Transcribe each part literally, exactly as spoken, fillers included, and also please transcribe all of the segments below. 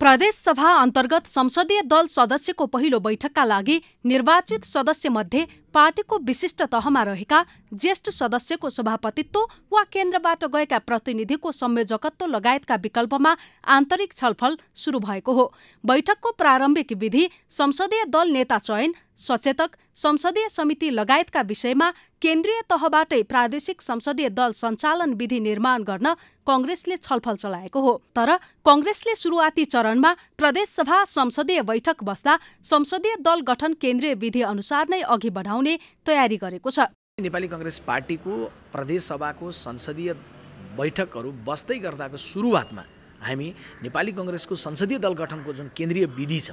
प्रदेश सभा अन्तर्गत संसदीय दल सदस्यको पहिलो बैठकका लागि निर्वाचित सदस्यमध्ये पार्टीको विशिष्ट तहमा रहेका ज्येष्ठ सदस्यको सभापतित्व वा केन्द्रबाट गएका प्रतिनिधिको संयोजकत्व लगायतका विकल्पमा आन्तरिक छलफल सुरु भएको हो। बैठकको प्रारम्भिक विधि संसदीय दल नेता चयन, सचेतक, संसदीय समिति लगायतका विषयमा केन्द्रीय तहबाटै प्रादेशिक संसदीय दल सञ्चालन विधि निर्माण गर्न कांग्रेसले छलफल चलाएको हो। तर कांग्रेसले सुरुवाती चरणमा प्रदेश सभा संसदीय बैठक बस्दा संसदीय दल गठन केन्द्रीय विधि अनुसार नै अघि बढाउने तयारी गरेको छ। नेपाली कांग्रेस पार्टीको प्रदेश सभाको संसदीय बैठकहरू बस्दै गर्दाको सुरुवातमा हामी नेपाली कांग्रेसको संसदीय दल गठनको जुन केन्द्रीय विधि छ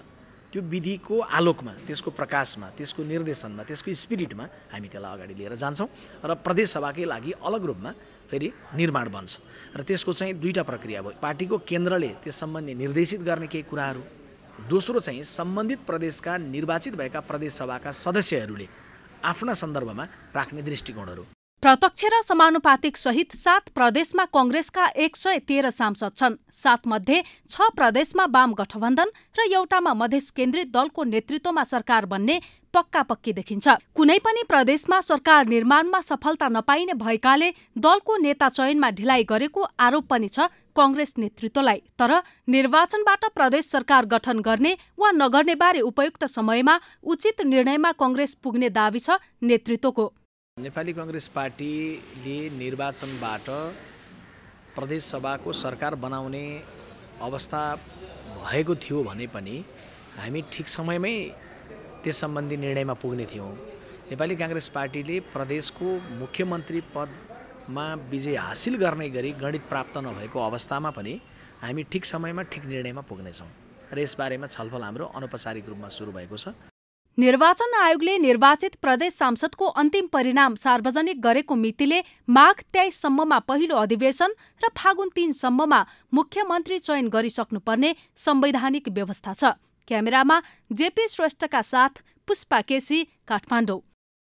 त्यो विधिको आलोकमा, त्यसको प्रकाशमा, त्यसको निर्देशनमा, त्यसको स्पिरिटमा हामी त्यसलाई अगाडि लिएर जान्छौँ र प्रदेश सभाकै लागि अलग रूपमा फेरि निर्माण बन्छ र त्यसको चाहिँ दुईटा प्रक्रिया भयो। पार्टीको केन्द्रले त्यस सम्बन्धी निर्देशित गर्ने केही कुराहरू, दोस्रो चाहिँ सम्बन्धित प्रदेशका निर्वाचित भएका प्रदेश सभाका सदस्यहरूले आफ्ना सन्दर्भमा राख्ने दृष्टिकोणहरू। प्रत्यक्ष र समानुपातिक सहित सात प्रदेशमा कांग्रेसका एक सय तेह्र सांसद छन्। सात मध्ये छ प्रदेशमा वाम गठबन्धन र एउटामा मधेस केन्द्रित दलको नेतृत्वमा सरकार बन्ने पक्का पक्की देखिन्छ। कुनै पनि प्रदेशमा सरकार निर्माणमा सफलता नपाइने भएकाले दलको नेता चयनमा ढिलाइ गरेको आरोप पनि छ कांग्रेस नेतृत्वलाई। तर निर्वाचनबाट प्रदेश सरकार गठन गर्ने वा नगर्ने बारे उपयुक्त समयमा उचित निर्णयमा कांग्रेस पुग्ने दावी छ नेतृत्वको। नेपाली कांग्रेस पार्टीले निर्वाचनबाट प्रदेश सभाको सरकार बनाउने अवस्था भएको थियो भने पनि हामी ठिक समयमै त्यस सम्बन्धी निर्णयमा पुग्ने थियौँ। नेपाली कांग्रेस पार्टीले प्रदेशको मुख्यमन्त्री पदमा विजय हासिल गर्ने गरी गणित प्राप्त नभएको अवस्थामा पनि हामी ठिक समयमा ठिक निर्णयमा पुग्नेछौँ र यसबारेमा छलफल हाम्रो अनौपचारिक रूपमा सुरु भएको छ। निर्वाचन आयोगले निर्वाचित प्रदेश सांसदको अन्तिम परिणाम सार्वजनिक गरेको मितिले माघ तेइस सम्ममा पहिलो अधिवेशन र फागुन तीन सम्ममा मुख्यमन्त्री चयन गरिसक्नुपर्ने संवैधानिक व्यवस्था छ। क्यामेरामा जेपी श्रेष्ठका साथ पुष्पा केसी, काठमाडौँ।